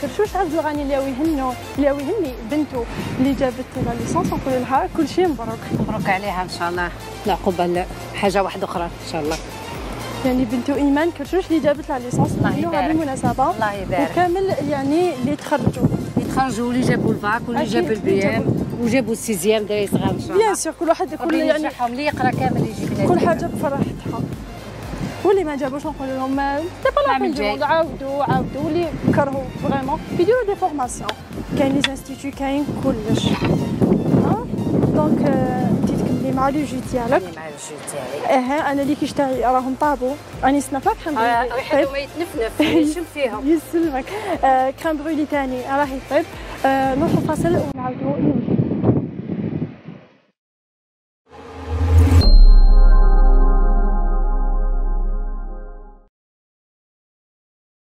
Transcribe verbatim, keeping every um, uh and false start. كرشوش عبد الغني الياوي هنو الياوي هني بنته اللي جابت لا ليسونس ونقول لها كلشي مبروك. مبروك عليها ان شاء الله، لا قبل حاجه واحده اخرى ان شاء الله. يعني بنته ايمان كرشوش اللي جابت لا ليسونس نقولوها بالمناسبه، الله يبارك، وكامل يعني اللي تخرجوا اللي تخرجوا واللي جابوا الباك واللي جابوا البيام وجابوا السيزيام داير صغار ان شاء الله. بيان سور كل واحد كل يعني اللي يقرا كامل يجيب كل حاجه بفرحتها، واللي ما جابوش نقول لهم سي با لا بين دو موند، عاودوا عاودوا واللي كرهوا فريمون يديروا دي فورماسيون، كاين لي زانستيتيو كاين كلش. دونك انت تكملي مع لو جو ديالك، مع لو جو ديالك. اها انا اللي كيشتهي راهم طابو، راني سنافه كريم برولي وحده ما يتنفنف يشم فيهم. يسلمك. كريم برولي ثاني راهي طيب، نروحوا فاصل ونعاودوا.